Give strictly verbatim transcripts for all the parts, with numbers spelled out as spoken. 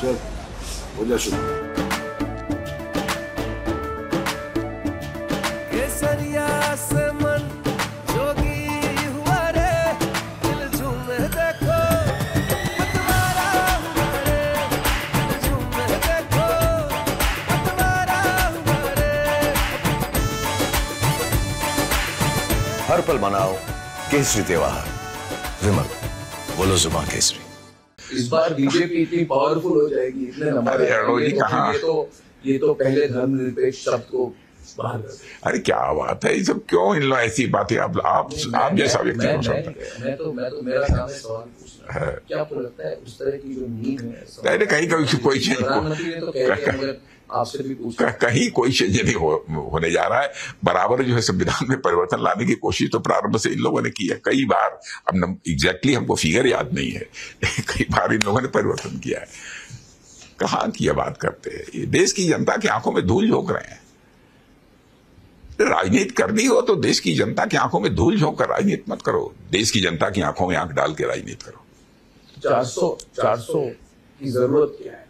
चल हो जा शुरू। हर पल मनाओ केसरी त्योहार। विमल बोलो जुमा केसरी। इस बार बीजेपी इतनी पावरफुल हो जाएगी, इतने नंबर ये तो ये तो पहले धर्मनिरपेक्ष शब्द को बाहर। अरे क्या बात है, ये सब क्यों इन लोग ऐसी बातें आप आप आप जैसा व्यक्ति को सुनता है। मैं तो मैं तो मेरा काम है सवाल पूछना है। क्या आपको लगता है उस तरह की जो नींव है अरे कहीं कभी कोई चीज आपसे भी कहीं कोई चेंज नहीं हो, होने जा रहा है। बराबर जो है संविधान में परिवर्तन लाने की कोशिश तो प्रारंभ से इन लोगों ने की है कई बार। अब एग्जैक्टली हमको फिगर याद नहीं है, कई बार इन लोगों ने परिवर्तन किया है। कहाँ की बात करते हैं, ये देश की जनता की आंखों में धूल झोंक रहे हैं। राजनीति करनी हो तो देश की जनता की आंखों में धूल झोंक कर राजनीति मत करो, देश की जनता की आंखों में आंख डाल के राजनीति करो। चार सौ चार सौ की जरूरत क्या है?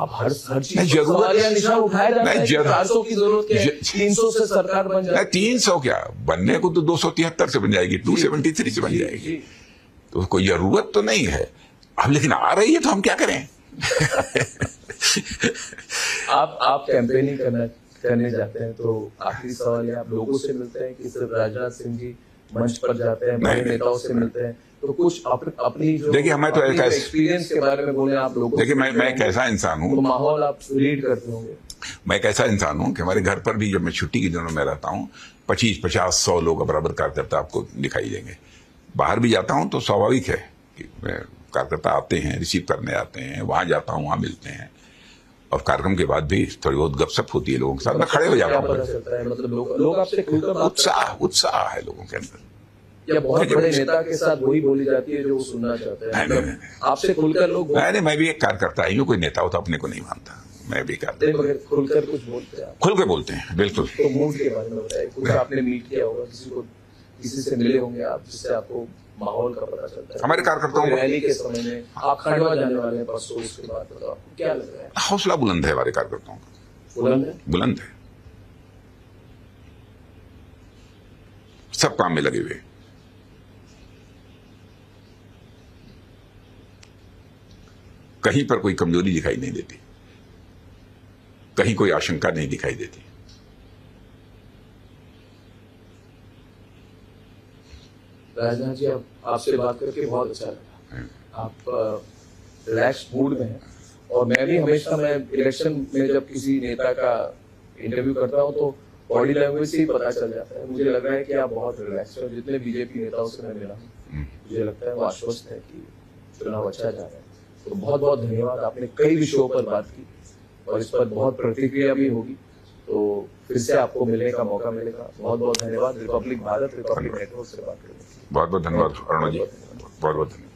आप हर हर चीज निशान उठाए जा रहे हैं। चार सौ की जरूरत क्या है? तीन सौ से सरकार बन जाए। तीन सौ क्या बनने को तो दो सौ तिहत्तर से बन जाएगी, टू सेवेंटी थ्री से बन जाएगी। तो कोई जरूरत तो नहीं है अब, लेकिन आ रही है तो हम क्या करें। आप आप कैंपेनिंग करना करने जाते हैं तो आखिरी सवाल है, आप लोगों से मिलते हैं कि सिर्फ राजनाथ सिंह जी मंच पर जाते हैं, बड़े नेताओं से मिलते हैं? तो कुछ अप, अपनी जो देखिए हमें तो एक्सपीरियंस के बारे में बोले आप लोगों। देखिए मैं मैं कैसा इंसान हूँ, तो माहौल आप रीड करते होंगे। मैं कैसा इंसान हूँ कि हमारे घर पर भी जब मैं छुट्टी के दिनों में रहता हूँ पच्चीस पचास सौ लोग बराबर कार्यकर्ता आपको दिखाई देंगे। बाहर भी जाता हूँ तो स्वाभाविक है कि कार्यकर्ता आते हैं, रिसीव करने आते हैं, वहाँ जाता हूँ, वहाँ मिलते हैं। और कार्यक्रम के बाद भी थोड़ी बहुत गपशप होती है लोगों के साथ, मैं खड़े हो जाता हूँ। मतलब लोग आपसे उत्साह उत्साह है लोगों के अंदर, या बहुत बड़े नेता के साथ वही बोली जाती है जो वो सुनना चाहते हैं आपसे खुलकर लोग? नहीं, मैं भी एक कार्यकर्ता ही हूँ, कोई नेता होता अपने को नहीं मानता। मैं भी कार्यकर्ता खुलकर कुछ बोलते हैं, खुल के बोलते हैं बिल्कुल। तो मूड के बारे में बताइए, कुछ आपने मीट किया होगा, किसी को किसी से मिले होंगे आप जिससे आपको माहौल का पता चलता है? हमारे कार्यकर्ताओं को रैली के समय में आप खड़वा जाने वाले हैं परसों, उसके बाद बताओ आपको क्या लग रहा है? हौसला बुलंद है हमारे कार्यकर्ताओं का, बुलंद है बुलंद है सब काम में लगे हुए। कहीं पर कोई कमजोरी दिखाई नहीं देती, कहीं कोई आशंका नहीं दिखाई देती। राजनाथ जी आप, आपसे बात करके बहुत अच्छा लगा। आप रिलैक्स मूड में हैं और मैं भी हमेशा मैं इलेक्शन में जब किसी नेता का इंटरव्यू करता हूं तो बॉडी लैंग्वेज से ही पता चल जाता है। मुझे लग रहा है कि आप बहुत रिलैक्स हैं। जितने बीजेपी नेताओं से मैं मिला हूं मुझे लगता है वो आश्वस्त है कि चुनाव अच्छा जा रहा है। तो बहुत बहुत धन्यवाद, आपने कई विषयों पर बात की और इस पर बहुत प्रतिक्रिया भी होगी, तो फिर से आपको मिलने का मौका मिलेगा। बहुत बहुत धन्यवाद। रिपब्लिक भारत रिपब्लिक नेटवर्क से बात करेंगे। बहुत बहुत धन्यवाद अरुणा जी, बहुत बहुत धन्यवाद।